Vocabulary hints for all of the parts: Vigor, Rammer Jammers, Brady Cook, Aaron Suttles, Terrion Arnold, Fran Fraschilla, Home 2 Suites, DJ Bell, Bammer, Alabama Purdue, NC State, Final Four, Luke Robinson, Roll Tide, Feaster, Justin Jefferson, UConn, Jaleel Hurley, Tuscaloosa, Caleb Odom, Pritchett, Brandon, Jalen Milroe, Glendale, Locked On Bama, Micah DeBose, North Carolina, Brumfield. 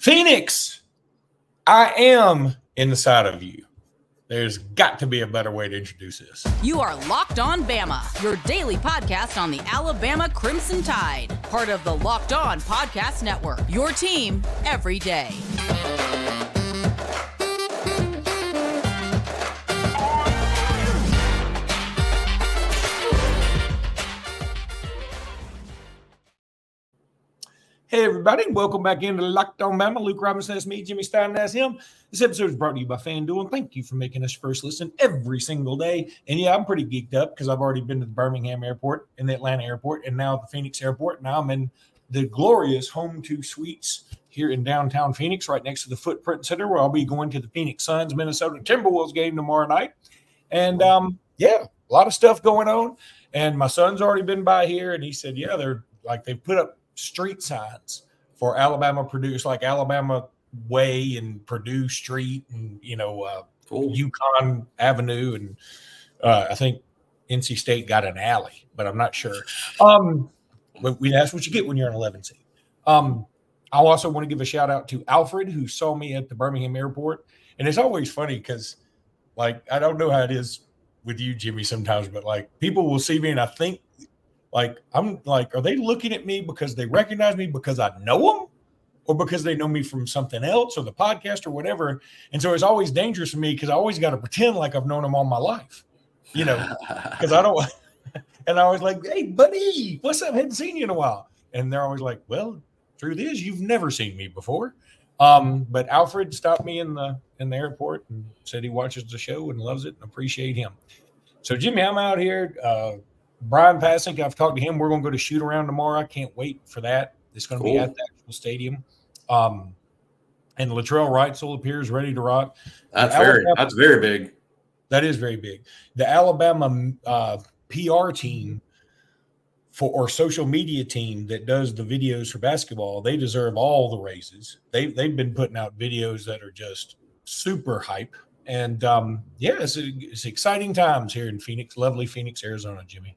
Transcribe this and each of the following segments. Phoenix, I am inside of you. There's got to be a better way to introduce this. You are Locked On Bama, your daily podcast on the Alabama Crimson Tide, part of the Locked On Podcast Network, your team every day. Hey, everybody, and welcome back into Locked On Bama. Luke Robinson, that's me. Jimmy Stein, that's him. This episode is brought to you by FanDuel, and thank you for making us your first listen every single day. And, yeah, I'm pretty geeked up because I've already been to the Birmingham airport and the Atlanta airport and now the Phoenix airport. Now I'm in the glorious Home 2 Suites here in downtown Phoenix, right next to the Footprint Center, where I'll be going to the Phoenix Suns, Minnesota Timberwolves game tomorrow night. And, yeah, a lot of stuff going on. And my son's already been by here, and he said, yeah, they put up street signs for Alabama Purdue, like Alabama Way and Purdue Street, and UConn Avenue, and I think NC State got an alley, but I'm not sure. That's what you get when you're an 11 seed. I also want to give a shout out to Alfred, who saw me at the Birmingham airport, and it's always funny because, I don't know how it is with you, Jimmy, sometimes, but people will see me and I think. Are they looking at me because they recognize me because I know them, or because they know me from something else or the podcast or whatever? And so it's always dangerous for me because I always got to pretend like I've known them all my life, because I don't. And I was like, hey, buddy, what's up? Hadn't seen you in a while. And they're always like, well, truth is, you've never seen me before. But Alfred stopped me in the airport and said he watches the show and loves it and appreciate him. So, Jimmy, I'm out here. Brian Pasek, I've talked to him. We're going to go to shoot around tomorrow. I can't wait for that. It's going to be at the actual stadium. And Latrell Wrightsell appears ready to rock. That's very big. That is very big. The Alabama PR team or social media team that does the videos for basketball, they deserve all the raises. They've been putting out videos that are just super hype. And, it's exciting times here in Phoenix, lovely Phoenix, Arizona, Jimmy.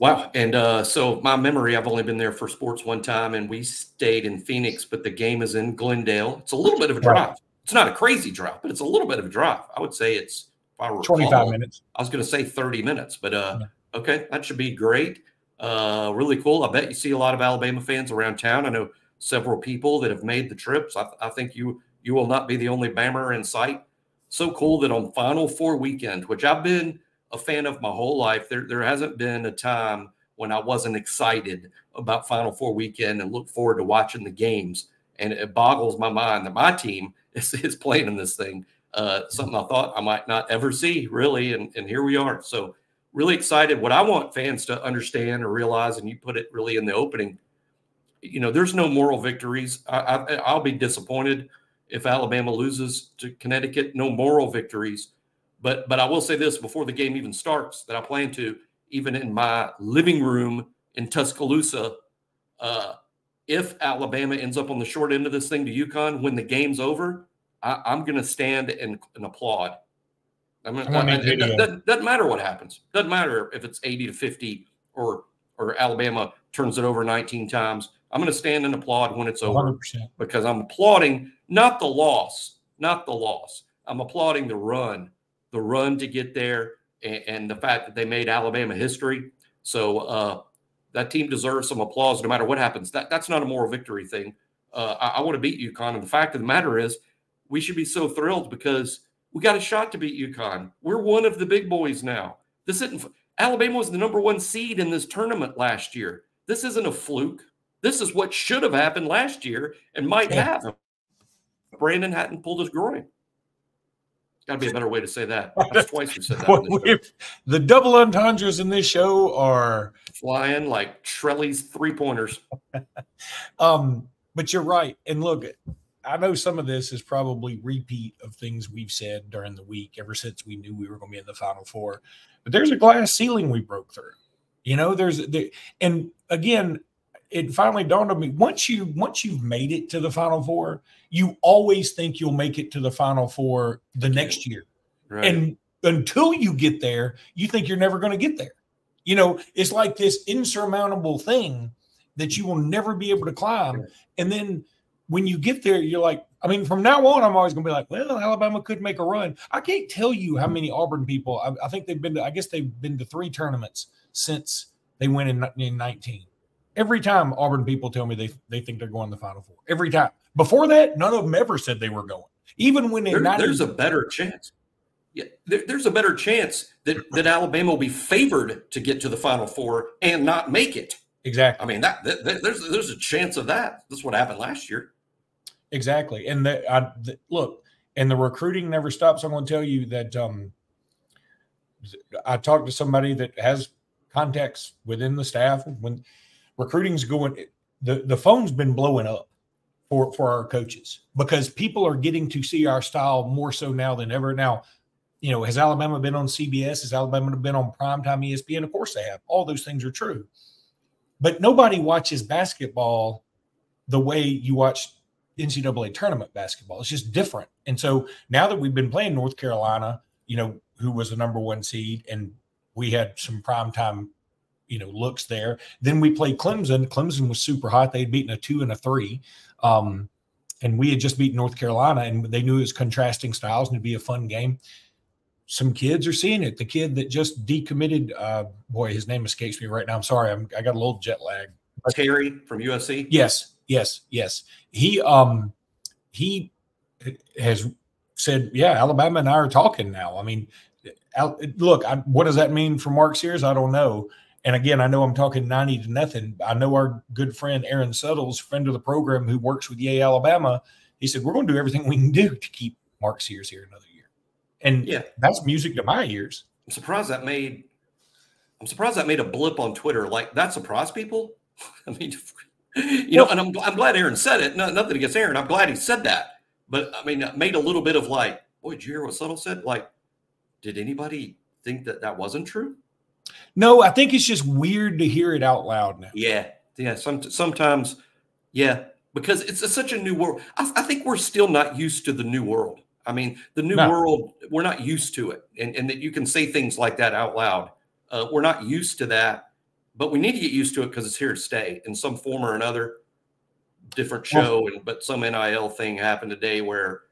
Wow. And so my memory, I've only been there for sports one time, and we stayed in Phoenix, but the game is in Glendale. It's a little bit of a drive. Right. It's not a crazy drive, but it's a little bit of a drive. I would say it's 25 minutes. I was going to say 30 minutes, but okay, that should be great. Really cool. I bet you see a lot of Alabama fans around town. I know several people that have made the trips. I think you will not be the only Bammer in sight. So cool that on Final Four weekend, which I've been a fan of my whole life. There hasn't been a time when I wasn't excited about Final Four weekend and look forward to watching the games. And it boggles my mind that my team is playing in this thing. Something I thought I might not ever see, really. And here we are. So really excited. What I want fans to understand or realize, and you put it really in the opening, there's no moral victories. I'll be disappointed if Alabama loses to Connecticut. No moral victories. But I will say this before the game even starts, that I plan to, even in my living room in Tuscaloosa, if Alabama ends up on the short end of this thing to UConn, when the game's over, I'm going to stand and applaud. Doesn't matter what happens. Doesn't matter if it's 80-50 or Alabama turns it over 19 times. I'm going to stand and applaud when it's over 100%. Because I'm applauding not the loss. I'm applauding the run. The run to get there, and the fact that they made Alabama history. So that team deserves some applause no matter what happens. That's not a moral victory thing. I want to beat UConn, and the fact of the matter is we should be so thrilled because we got a shot to beat UConn. We're one of the big boys now. Alabama was the number 1 seed in this tournament last year. This isn't a fluke. This is what should have happened last year and might have. Brandon hadn't pulled his groin. Got to be a better way to say that. That's twice we said that. The double entendres in this show are flying like Trelly's three-pointers. But you're right. And look, I know some of this is probably repeat of things we've said during the week ever since we knew we were going to be in the Final Four. But there's a glass ceiling we broke through. And again, it finally dawned on me, once you've made it to the Final Four, you always think you'll make it to the Final Four the next year. Right. And until you get there, you think you're never going to get there. It's like this insurmountable thing that you will never be able to climb. And then when you get there, you're like, I mean, from now on, I'm always going to be like, well, Alabama could make a run. I can't tell you how many Auburn people, I think they've been to, I guess they've been to 3 tournaments since they went in 19. Every time Auburn people tell me they think they're going to the Final Four. Every time. Before that, none of them ever said they were going. Even when there's a better chance. Yeah, there's a better chance that Alabama will be favored to get to the Final Four and not make it. Exactly. I mean, there's a chance of that. That's what happened last year. Exactly. And look, and the recruiting never stops. I'm going to tell you that I talked to somebody that has contacts within the staff. When recruiting's going, the phone's been blowing up for our coaches because people are getting to see our style more so now than ever. Now, you know, has Alabama been on CBS? Has Alabama been on primetime ESPN? Of course they have. All those things are true. But nobody watches basketball the way you watch NCAA tournament basketball. It's just different. And so now that we've been playing North Carolina, you know, who was the #1 seed, and we had some primetime, you know, looks there. Then we played Clemson. Clemson was super hot. They'd beaten a 2 and a 3. And we had just beaten North Carolina, and they knew it was contrasting styles and it'd be a fun game. Some kids are seeing it. The kid that just decommitted, boy, his name escapes me right now. I'm sorry. I got a little jet lag. Terry from USC. Yes, yes, yes. He has said, yeah, Alabama and I are talking now. I mean, look, what does that mean for Mark Sears? I don't know. And again, I know I'm talking 90 to nothing. I know our good friend, Aaron Suttles, friend of the program who works with Yay Alabama. He said, we're going to do everything we can do to keep Mark Sears here another year. And yeah, that's music to my ears. I'm surprised that made a blip on Twitter. Like, that surprised people. I mean, you know, and I'm glad Aaron said it. No, nothing against Aaron. I'm glad he said that. But I mean, it made a little bit of like, boy, did you hear what Suttle said? Like, did anybody think that wasn't true? No, I think it's just weird to hear it out loud now. Yeah, yeah. Sometimes, yeah, because it's such a new world. I think we're still not used to the new world. I mean, the new world, we're not used to it. And that you can say things like that out loud. We're not used to that, but we need to get used to it because it's here to stay in some form or another. Different show. Well, but some NIL thing happened today where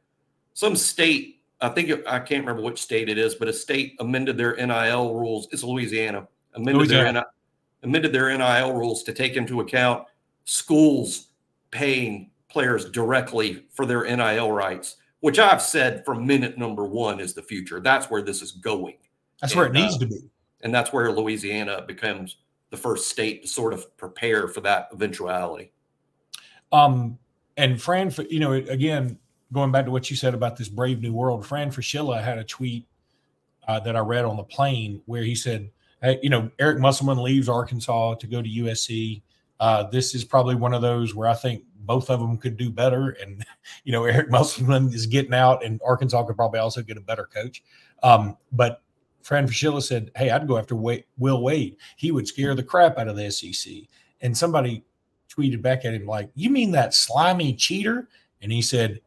some state, I can't remember which state it is, but a state amended their NIL rules. It's Louisiana. Amended their NIL rules to take into account schools paying players directly for their NIL rights, which I've said from minute #1 is the future. That's where this is going. That's where it needs to be. And that's where Louisiana becomes the first state to sort of prepare for that eventuality. And Fran, you know, again, going back to what you said about this brave new world, Fran Fraschilla had a tweet that I read on the plane where he said, hey, you know, Eric Musselman leaves Arkansas to go to USC. This is probably one of those where I think both of them could do better. And, you know, Eric Musselman is getting out, and Arkansas could probably also get a better coach. But Fran Fraschilla said, hey, I'd go after Will Wade. He would scare the crap out of the SEC. And somebody tweeted back at him like, you mean that slimy cheater? And he said,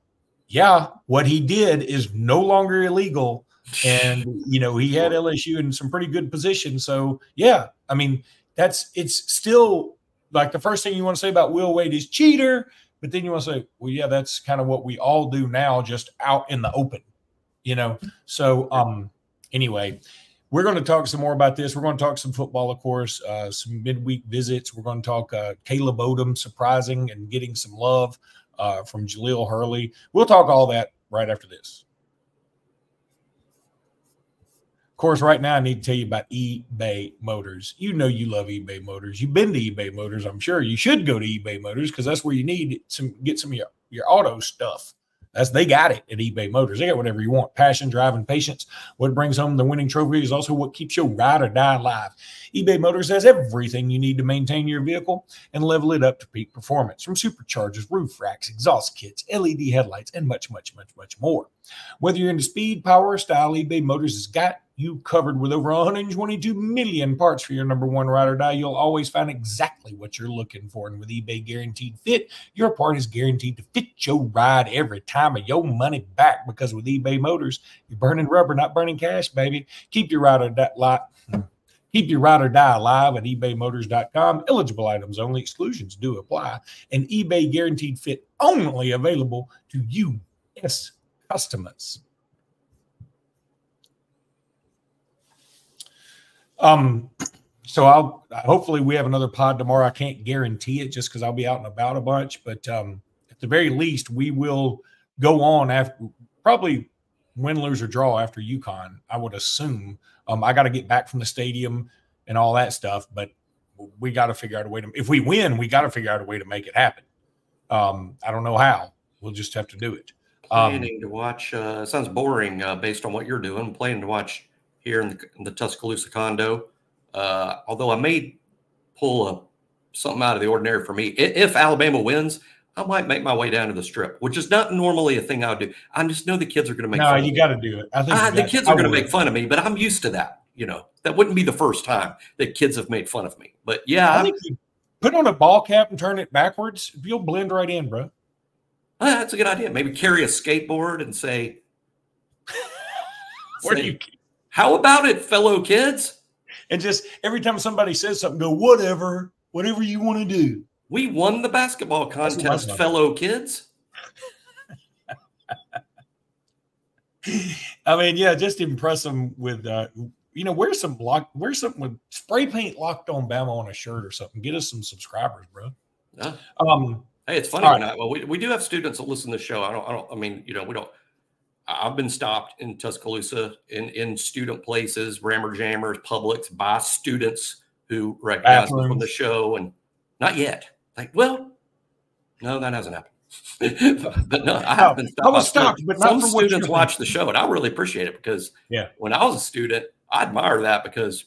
yeah, what he did is no longer illegal. And, you know, he had LSU in some pretty good position. So, yeah, I mean, it's still – like the first thing you want to say about Will Wade is cheater, but then you want to say, well, yeah, that's kind of what we all do now, just out in the open, you know? So anyway, we're going to talk some more about this. We're going to talk some football, of course, some midweek visits. We're going to talk Caleb Odom surprising and getting some love from Jaleel Hurley. We'll talk all that right after this. Of course, right now I need to tell you about eBay Motors. You know you love eBay Motors. You've been to eBay Motors, I'm sure. You should go to eBay Motors because that's where you need some get some of your auto stuff. They got it at eBay Motors. They got whatever you want. Passion, drive, and patience. What brings home the winning trophy is also what keeps your ride or die alive. eBay Motors has everything you need to maintain your vehicle and level it up to peak performance, from superchargers, roof racks, exhaust kits, LED headlights, and much, much, much, much more. Whether you're into speed, power, or style, eBay Motors has got you covered. With over 122 million parts for your #1 ride or die, you'll always find exactly what you're looking for. And with eBay Guaranteed Fit, your part is guaranteed to fit your ride every time or your money back. Because with eBay Motors, you're burning rubber, not burning cash, baby. Keep your ride or die alive. Keep your ride or die alive at ebaymotors.com. Eligible items only. Exclusions do apply. And eBay guaranteed fit only available to U.S. customers. So hopefully we have another pod tomorrow. I can't guarantee it just because I'll be out and about a bunch, but at the very least, we will go on after probably win, lose, or draw after UConn, I would assume. I got to get back from the stadium and all that stuff, but we got to figure out a way to, if we win, we got to figure out a way to make it happen. I don't know how. We'll just have to do it. Planning to watch, sounds boring based on what you're doing. Planning to watch here in the Tuscaloosa condo. Although I may pull something out of the ordinary for me. If Alabama wins, I might make my way down to the Strip, which is not normally a thing I would do. I just know the kids are going to make fun of me. No, you got to do it. The kids are going to make fun of me, but I'm used to that. You know, that wouldn't be the first time that kids have made fun of me. But, yeah. I think you put on a ball cap and turn it backwards, you'll blend right in, bro. That's a good idea. Maybe carry a skateboard and say, where do you? How about it, fellow kids? And just every time somebody says something, go, whatever you want to do. We won the basketball contest, fellow kids. I mean, yeah, just impress them with, you know, wear something with spray paint Locked On Bama on a shirt or something. Get us some subscribers, bro. Yeah. Hey, it's funny. Right. Well, we do have students that listen to the show. I mean, you know, we don't. I've been stopped in Tuscaloosa in student places, Rammer Jammers, Publix, by students who recognize me from the show, and not yet. Like, well, no, that hasn't happened. But no, I have been stopped. I was stopped, but some students watch the show, and I really appreciate it because when I was a student, I admire that because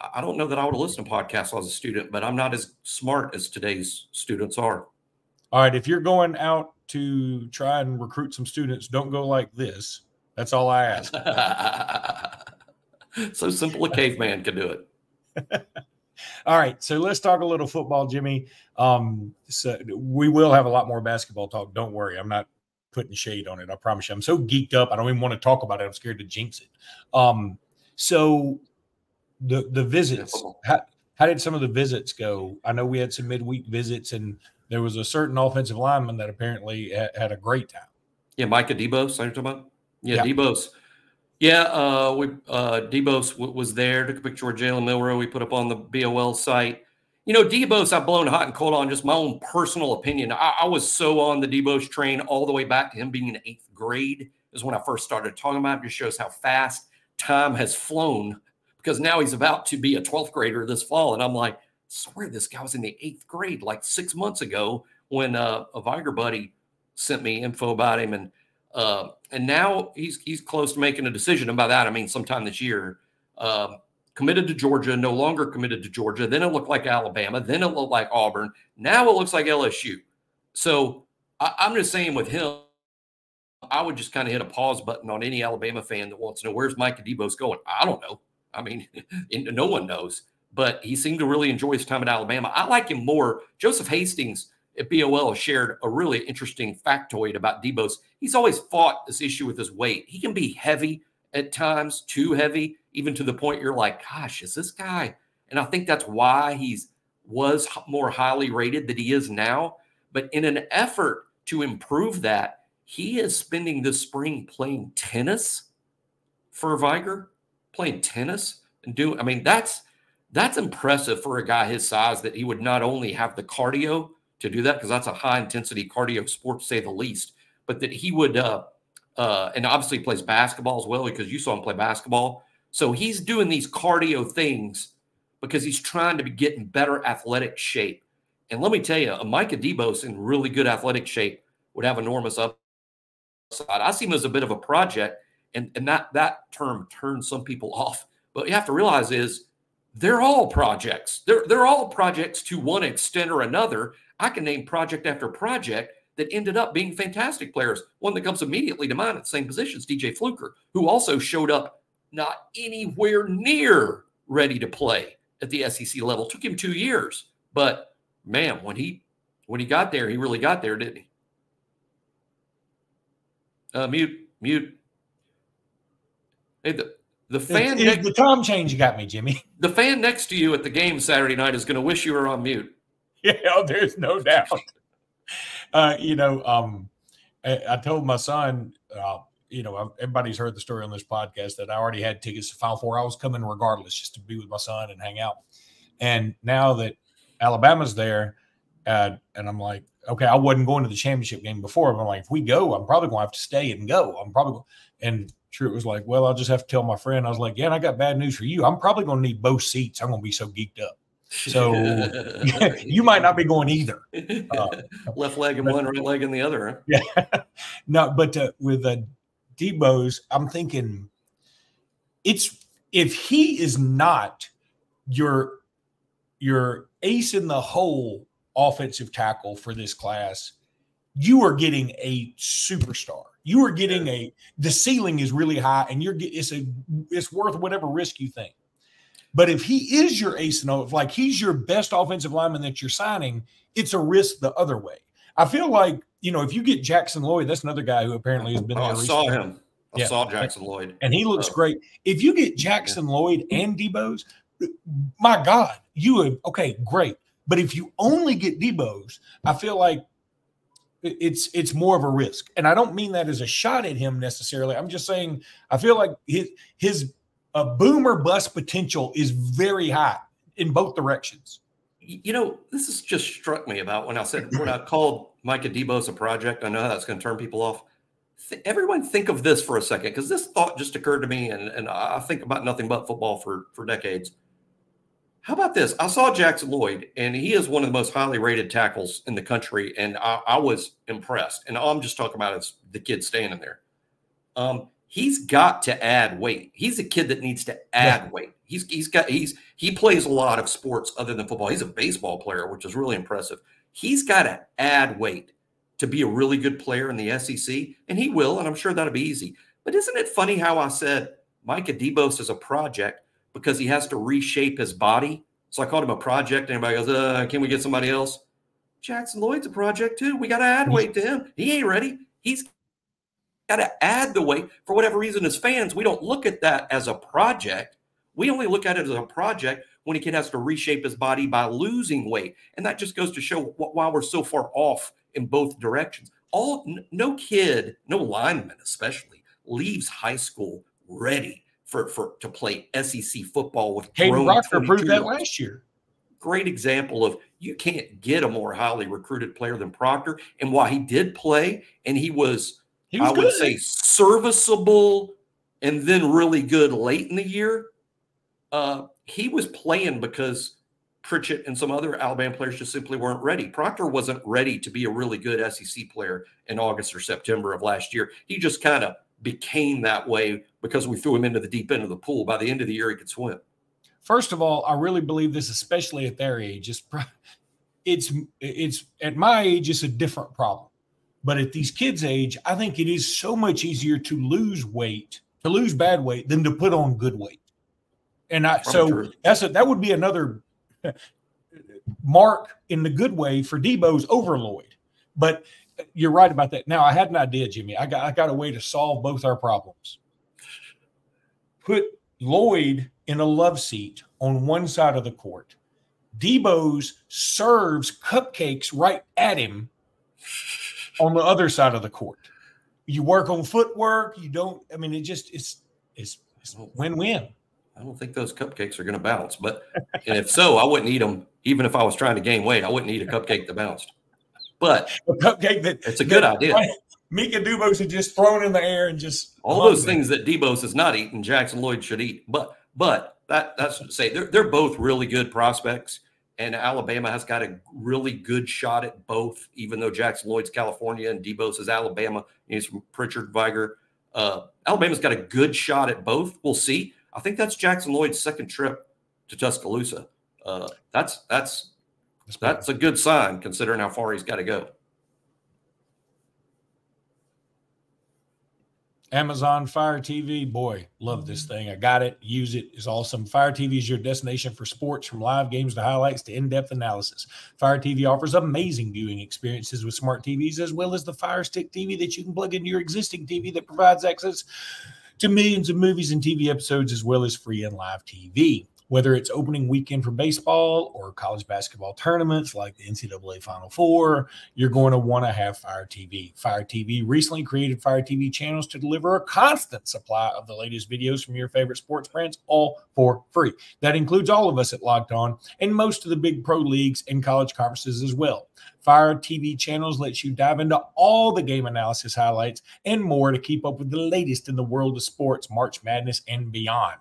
I don't know that I would have listened to podcasts as a student, but I'm not as smart as today's students are. All right, if you're going out to try and recruit some students, don't go like this. That's all I ask. So simple a caveman can do it. All right, so let's talk a little football, Jimmy. So we will have a lot more basketball talk. Don't worry. I'm not putting shade on it. I promise you. I'm so geeked up. I don't even want to talk about it. I'm scared to jinx it. So the visits, how did some of the visits go? I know we had some midweek visits, and there was a certain offensive lineman that apparently had a great time. Yeah, Micah DeBose, are you talking about? Yeah, DeBose. Yeah, DeBose was there, took a picture of Jalen Milroe we put up on the BOL site. You know, DeBose, I've blown hot and cold on just my own personal opinion. I was so on the DeBose train all the way back to him being in 8th grade is when I first started talking about him. It just shows how fast time has flown because now he's about to be a 12th grader this fall. And I'm like, I swear this guy was in the 8th grade like 6 months ago when a Vigor buddy sent me info about him. And now he's close to making a decision. And by that, I mean sometime this year, committed to Georgia, no longer committed to Georgia. Then it looked like Alabama. Then it looked like Auburn. Now it looks like LSU. So I'm just saying with him, I would just kind of hit a pause button on any Alabama fan that wants to know, where's Micah DeBose going? I don't know. I mean, no one knows. But he seemed to really enjoy his time at Alabama. I like him more. Joseph Hastings at BOL shared a really interesting factoid about DeBose. He's always fought this issue with his weight. He can be heavy at times, too heavy, even to the point you're like, gosh, is this guy? And I think that's why he was more highly rated than he is now. But in an effort to improve that, he is spending this spring playing tennis for Vigor, playing tennis. I mean, that's impressive for a guy his size that he would not only have the cardio to do that, because that's a high-intensity cardio sport, to say the least, but that he would and obviously plays basketball as well because you saw him play basketball. So he's doing these cardio things because he's trying to get in better athletic shape. And let me tell you, a Micah DeBose in really good athletic shape would have enormous upside. I see him as a bit of a project, and that term turns some people off. But you have to realize is they're all projects. They're all projects to one extent or another. I can name project after project that ended up being fantastic players. One that comes immediately to mind at the same positions, DJ Fluker, who also showed up not anywhere near ready to play at the SEC level. Took him 2 years, but man, when he got there, he really got there, didn't he? Mute. Hey, The fan next, the time change you got me, Jimmy. The fan next to you at the game Saturday night is going to wish you were on mute. Yeah, there's no doubt. I told my son, everybody's heard the story on this podcast that I already had tickets to Final Four. I was coming regardless just to be with my son and hang out. And now that Alabama's there, and I'm like, okay, I wasn't going to the championship game before, but I'm like, if we go, I'm probably going to have to stay and go. And Truett was like, well, I'll just have to tell my friend. I was like, yeah, and I got bad news for you. I'm probably going to need both seats. I'm going to be so geeked up. So you might not be going either. Left leg in one, right leg in the other. Yeah. No, but with DeBose, I'm thinking if he is not your ace in the hole offensive tackle for this class, you are getting a superstar. You are getting the ceiling is really high, and it's worth whatever risk you think. But if he is your ace and like he's your best offensive lineman that you're signing, it's a risk the other way. I feel like, if you get Jackson Lloyd, that's another guy who apparently has been there. I saw Jackson Lloyd. And he looks great. If you get Jackson Lloyd and DeBose, my God, great. But if you only get DeBose, I feel like it's more of a risk. And I don't mean that as a shot at him necessarily. I'm just saying I feel like his boom or bust potential is very high in both directions. This has just struck me about when I called Micah DeBose a project. I know that's going to turn people off. Everyone think of this for a second, because this thought just occurred to me, and I think about nothing but football for decades. How about this? I saw Jackson Lloyd, and he is one of the most highly rated tackles in the country, and I was impressed. And all I'm just talking about is the kid standing there. He's got to add weight. He's a kid that needs to add weight. He plays a lot of sports other than football. He's a baseball player, which is really impressive. He's got to add weight to be a really good player in the SEC, and he will, and I'm sure that'll be easy. But isn't it funny how I said Micah DeBose is a project because he has to reshape his body? So I called him a project, and everybody goes, can we get somebody else? Jackson Lloyd's a project too. We got to add weight to him. He ain't ready. He's got to add the weight. For whatever reason, as fans, we don't look at that as a project. We only look at it as a project when a kid has to reshape his body by losing weight. And that just goes to show why we're so far off in both directions. No kid, no lineman especially, leaves high school ready to play SEC football with grown 22-year-olds. Proctor proved that last year. Great example of you can't get a more highly recruited player than Proctor. And while he did play, and I would say serviceable and then really good late in the year. He was playing because Pritchett and some other Alabama players just simply weren't ready. Proctor wasn't ready to be a really good SEC player in August or September of last year. He just kind of became that way because we threw him into the deep end of the pool. By the end of the year, he could swim. First of all, I really believe this, especially at their age. It's at my age, it's a different problem. But at these kids' age, I think it is so much easier to lose weight, to lose bad weight, than to put on good weight. And that would be another mark in the good way for DeBose over Lloyd. But you're right about that. Now, I had an idea, Jimmy. I got a way to solve both our problems. Put Lloyd in a love seat on one side of the court. DeBose serves cupcakes right at him on the other side of the court. You work on footwork. You don't. I mean, it's win-win. I don't think those cupcakes are going to bounce, but and if so, I wouldn't eat them. Even if I was trying to gain weight, I wouldn't eat a cupcake that bounced. But a cupcake that's a good idea. Right, Micah DeBose had just thrown in the air and just all those things that DeBose is not eating, Jackson Lloyd should eat. But that's to say they're both really good prospects. And Alabama has got a really good shot at both, even though Jackson Lloyd's California and DeBose is Alabama. He's from Pritchard, Vigor. Alabama's got a good shot at both. We'll see. I think that's Jackson Lloyd's second trip to Tuscaloosa. That's a good sign considering how far he's got to go. Amazon Fire TV. Boy, love this thing. I got it. Use it. It's awesome. Fire TV is your destination for sports, from live games to highlights to in-depth analysis. Fire TV offers amazing viewing experiences with smart TVs, as well as the Fire Stick TV that you can plug into your existing TV that provides access to millions of movies and TV episodes, as well as free and live TV. Whether it's opening weekend for baseball or college basketball tournaments like the NCAA Final Four, you're going to want to have Fire TV. Fire TV recently created Fire TV channels to deliver a constant supply of the latest videos from your favorite sports brands, all for free. That includes all of us at Locked On and most of the big pro leagues and college conferences as well. Fire TV channels lets you dive into all the game analysis, highlights, and more to keep up with the latest in the world of sports, March Madness, and beyond.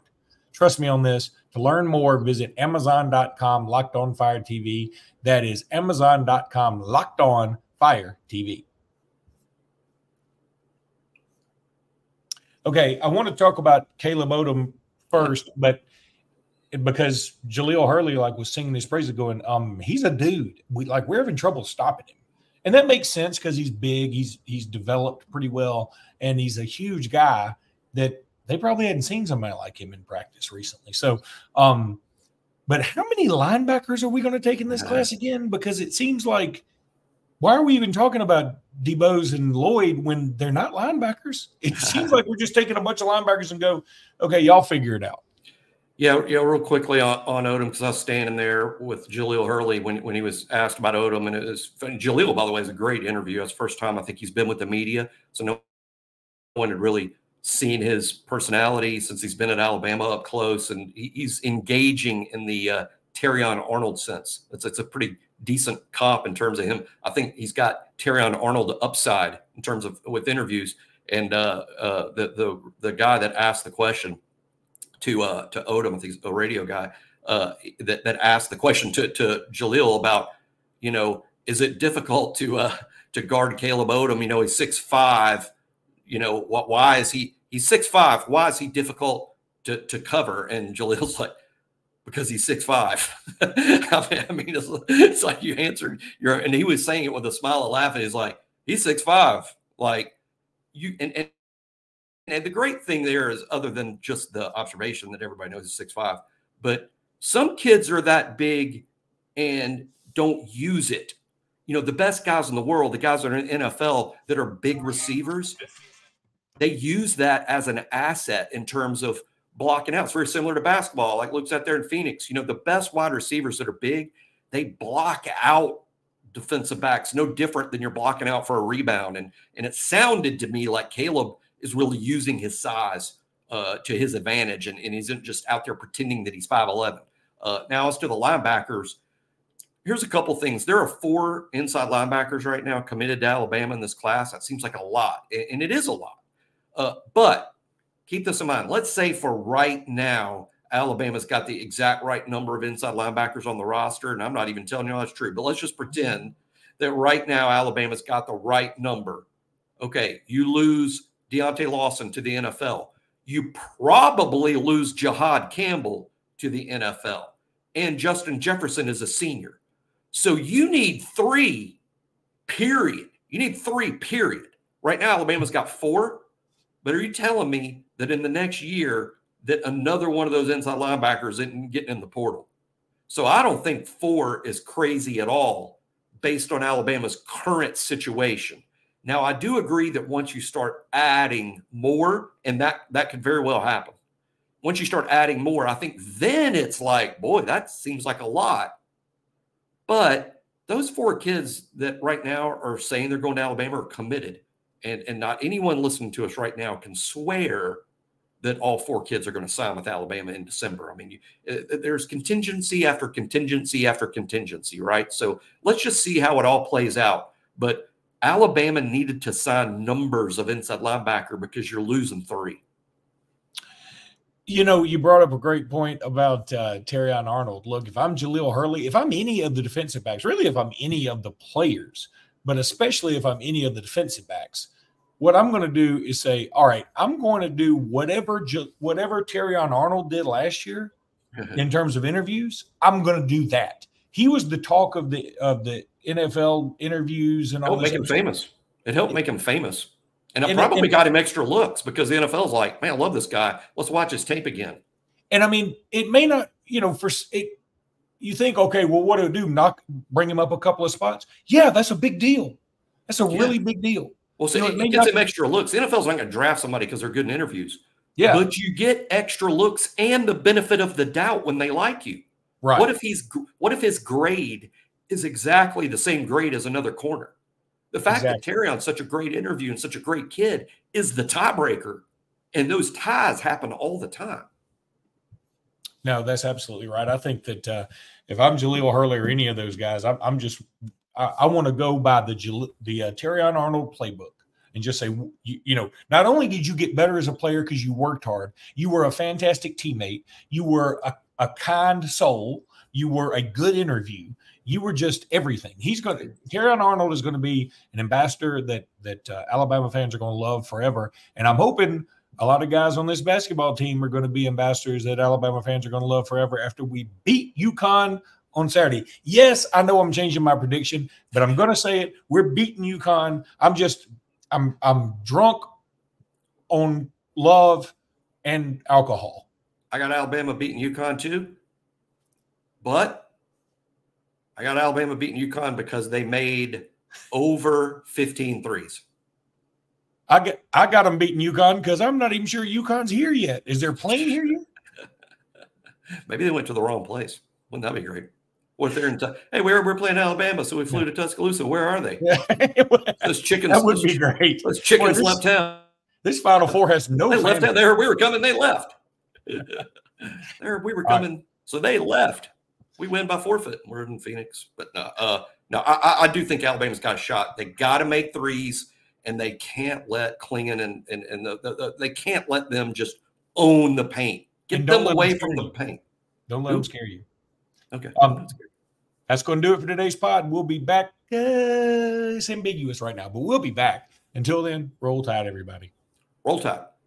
Trust me on this. To learn more, visit Amazon.com, Locked On Fire TV. That is Amazon.com, Locked On Fire TV. Okay, I want to talk about Caleb Odom first, but because Jaleel Hurley was singing his praises, going, he's a dude. We're having trouble stopping him, and that makes sense because he's big, he's developed pretty well, and he's a huge guy that. They probably hadn't seen somebody like him in practice recently. So, but how many linebackers are we going to take in this class again? Because it seems like, why are we even talking about DeBose and Lloyd when they're not linebackers? It seems like we're just taking a bunch of linebackers and go, okay, y'all figure it out. Yeah, real quickly on Odom, because I was standing there with Jaleel Hurley when he was asked about Odom. And it was Jaleel, by the way, is a great interview. It's the first time I think he's been with the media. So no one had really seen his personality since he's been at Alabama up close, and he's engaging in the Terrion Arnold sense. It's a pretty decent comp in terms of him. I think he's got Terrion Arnold upside in terms of with interviews. And the guy that asked the question to Odom, I think he's a radio guy, that asked the question to Jaleel about, is it difficult to guard Caleb Odom? He's 6'5". Why is he's 6'5"? Why is he difficult to cover? And Jaleel's like, because he's 6'5". I mean, it's like you answered and he was saying it with a smile and laughing. He's like, he's 6'5". Like you, and the great thing there is, other than just the observation that everybody knows is 6'5", but some kids are that big and don't use it. The best guys in the world, the guys that are in the NFL that are big receivers, they use that as an asset in terms of blocking out. It's very similar to basketball. Like Luke's out there in Phoenix, the best wide receivers that are big, they block out defensive backs, no different than you're blocking out for a rebound. And it sounded to me like Caleb is really using his size to his advantage. And he isn't just out there pretending that he's 5'11". Now as to the linebackers, here's a couple things. There are 4 inside linebackers right now committed to Alabama in this class. That seems like a lot, and it is a lot. But keep this in mind. Let's say for right now, Alabama's got the exact right number of inside linebackers on the roster, and I'm not even telling you that's true, but let's just pretend that right now Alabama's got the right number. Okay, you lose Deontay Lawson to the NFL. You probably lose Jahad Campbell to the NFL, and Justin Jefferson is a senior. So you need 3, period. You need 3, period. Right now Alabama's got 4. But are you telling me that in the next year that another one of those inside linebackers isn't getting in the portal? So I don't think 4 is crazy at all based on Alabama's current situation. Now, I do agree that once you start adding more, and that could very well happen. Once you start adding more, I think then it's like, boy, that seems like a lot. But those 4 kids that right now are saying they're going to Alabama are committed, and not anyone listening to us right now can swear that all 4 kids are going to sign with Alabama in December. I mean, there's contingency after contingency after contingency, right? So let's just see how it all plays out. But Alabama needed to sign numbers of inside linebacker because you're losing 3. You brought up a great point about Terrion Arnold. Look, if I'm Jaleel Hurley, if I'm any of the defensive backs, really if I'm any of the players, but especially if I'm any of the defensive backs, what I'm going to do is say, all right, I'm going to do whatever Terrion Arnold did last year in terms of interviews. I'm going to do that. He was the talk of the NFL interviews and all that. It helped make him famous. It helped make him famous. And it probably got him extra looks because the NFL's like, man, I love this guy. Let's watch his tape again. And I mean, it may not, you think, okay, well, what do we do? Bring him up a couple of spots? Yeah, that's a big deal. That's a really big deal. Well, so it gets him extra looks. The NFL's not going to draft somebody because they're good in interviews. Yeah. But you get extra looks and the benefit of the doubt when they like you. Right. What if his grade is exactly the same grade as another corner? The fact that Terrion's such a great interview and such a great kid is the tiebreaker. And those ties happen all the time. No, that's absolutely right. I think that if I'm Jaleel Hurley or any of those guys, I want to go by the Terrion Arnold playbook and just say, you know, not only did you get better as a player because you worked hard, you were a fantastic teammate, you were a kind soul, you were a good interview, you were just everything. Terrion Arnold is going to be an ambassador that Alabama fans are going to love forever. And I'm hoping a lot of guys on this basketball team are going to be ambassadors that Alabama fans are going to love forever after we beat UConn on Saturday. Yes, I know I'm changing my prediction, but I'm going to say it. We're beating UConn. I'm drunk on love and alcohol. I got Alabama beating UConn too, but I got Alabama beating UConn because they made over 15 threes. I got them beating UConn because I'm not even sure UConn's here yet. Is there playing here yet? Maybe they went to the wrong place. Wouldn't that be great? What if they're in? Hey, we're playing Alabama, so we flew to Tuscaloosa. Where are they? Those chickens. That would be great. Those chickens left town. This Final Four has no. They left out there. We were coming. They left. There we were coming. Right. So they left. We win by forfeit. We're in Phoenix, but no, I do think Alabama's got a shot. They got to make threes. And they can't let Klingon and they can't let them just own the paint. Get them away from the paint. Don't let them scare you. Okay. That's going to do it for today's pod. We'll be back. It's ambiguous right now, but we'll be back. Until then, roll tide, everybody. Roll tide.